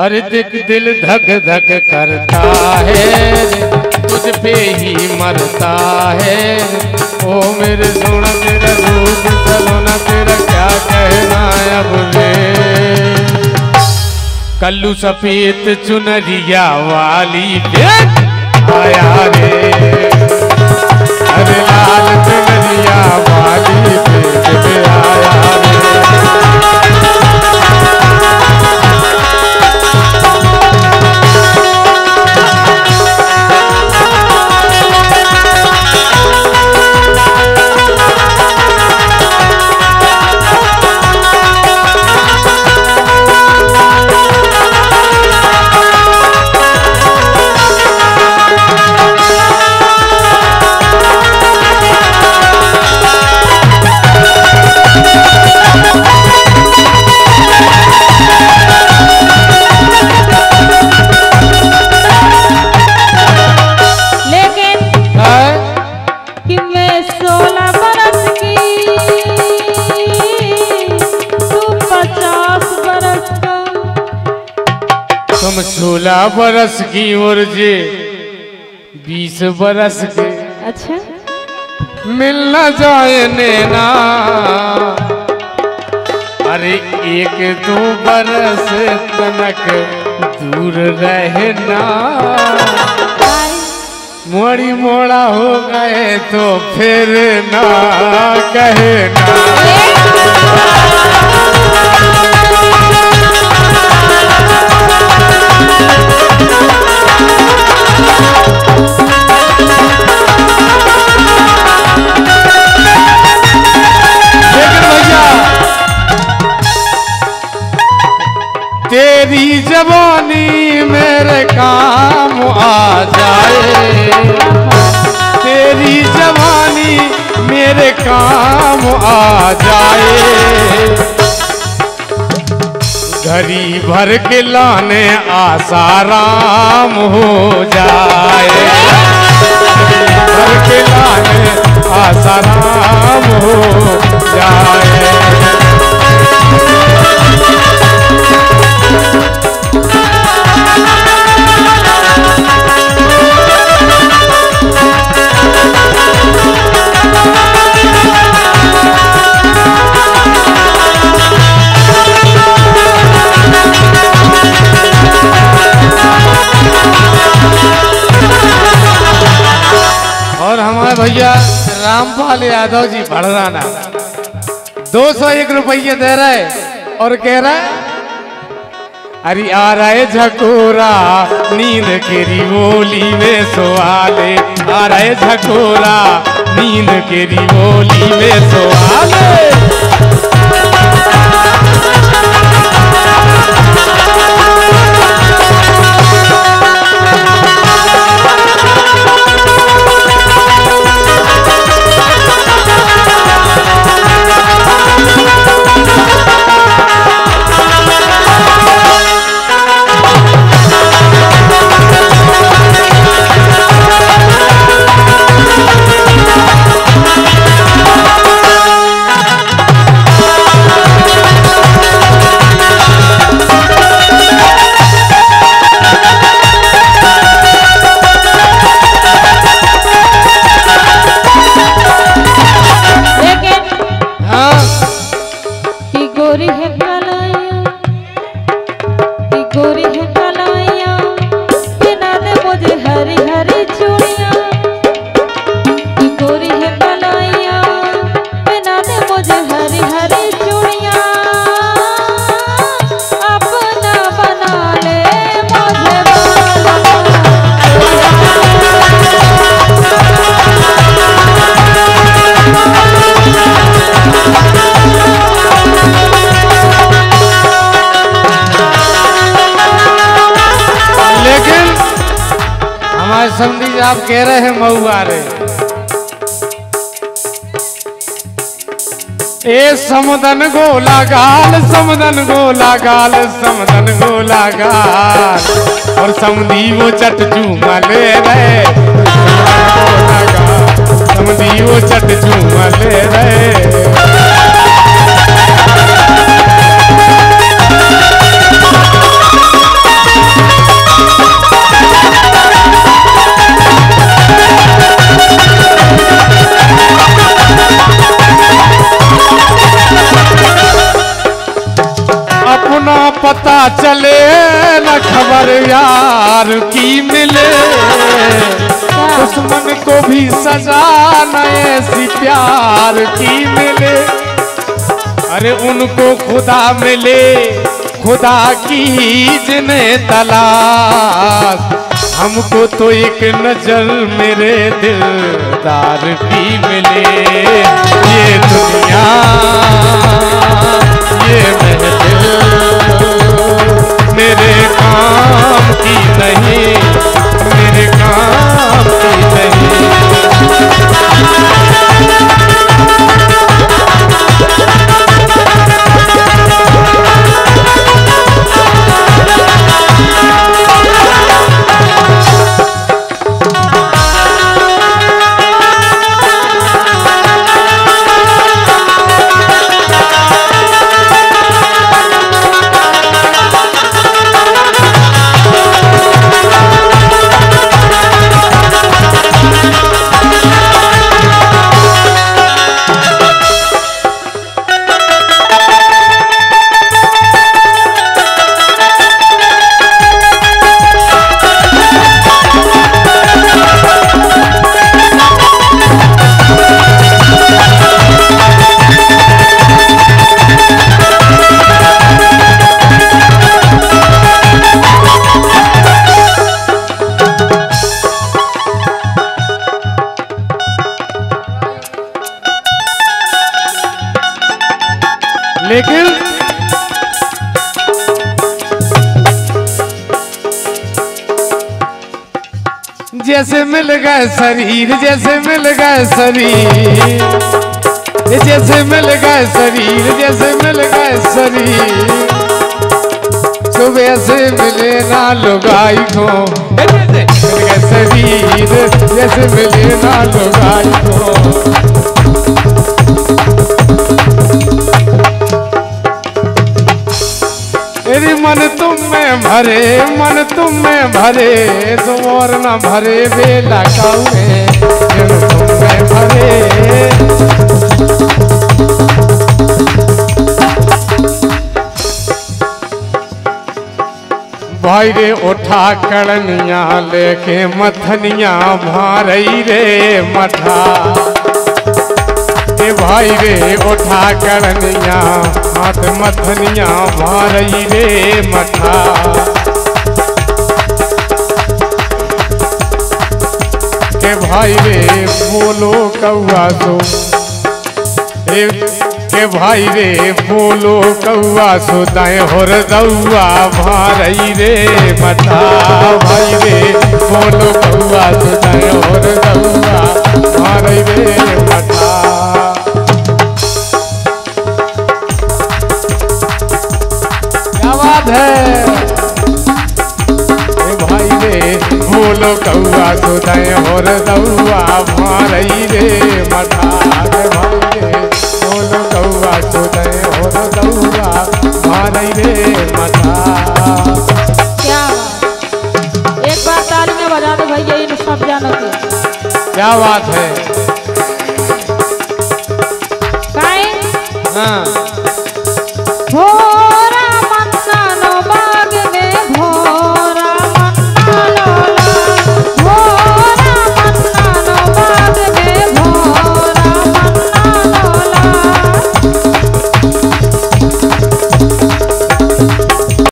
हर दिक दिल धक धक करता है, तुझ पे ही मरता है। ओ मेरे सोना तेरा रूप सलोना, तेरा क्या कहना अब रे। कल्लू सफेद चुनरिया वाली देख आया रे, अरे लाल चुनरिया वाली देख आया रे। तुम 16 बरस की और जे 20 बरस के। अच्छा मिलना जाए नैना, अरे एक 2 बरस तनक दूर रहना। मोड़ी मोड़ा हो गए तो फिर ना कहना। तेरी जवानी मेरे काम आ जाए, तेरी जवानी मेरे काम आ जाए। घड़ी भर के लाने आसाराम हो जाए, घड़ी भर के लाने आसाराम हो जाए। और हमारे भैया रामपाल यादव जी भड़राना 201 रुपये दे रहे और कह रहा है अरे आ रहे झकोरा नींद केरी बोली में सोआले, आ रहे झकोरा नींद केरी बोली में सोआले। आप कह रहे हैं महुआ रे, ए समदन गोला गाल, समदन गोला गाल, समदन गोला गाल। और समधी वो चट चूमा ले रहे, समधी वो चट चूमा ले रहे। पता चले न खबर यार की मिले, दुश्मन को भी सजा न ऐसी प्यार की मिले। अरे उनको खुदा मिले खुदा की जिन्हें तलाश, हमको तो एक नजर मेरे दिलदार की मिले। ये दुनिया ये महफिल मेरे काम की नहीं, मेरे काम की नहीं। लेकिन जैसे मिल गए शरीर, जैसे मिल गए शरीर, जैसे मिल गए शरीर, जैसे मिल गए शरीर, सुबह से मिले ना लुगाई को, मिल गए शरीर जैसे मिले ना लुगाई को। मन तुम में भरे, मन तुम में भरे, तुम और न भरे बेला कावे। तुम में भरे भाई रे उठा कड़निया लेके मथनिया भारई रे मथा, भाई रे उठा करनिया हाथ मथनिया भारई रे मथा। के भाई रे बोलो कौआ सो, के भाई रे बोलो कौआ सो, दाएं होर दौआ भारई रे मथा। भाई रे बोलो कौआ सो, दाएं होर दौआ भारई रे मथा। भाई रे बोलो कौआ सो, दाएं होर दौआ भारई रे मथा। भाई रे बोलो कौआ सो, दाएं होर दौआ भारई रे मथा। क्या एक बार तालियां बजा दो भैया, इन सब जानते हैं। क्या बात है। हाँ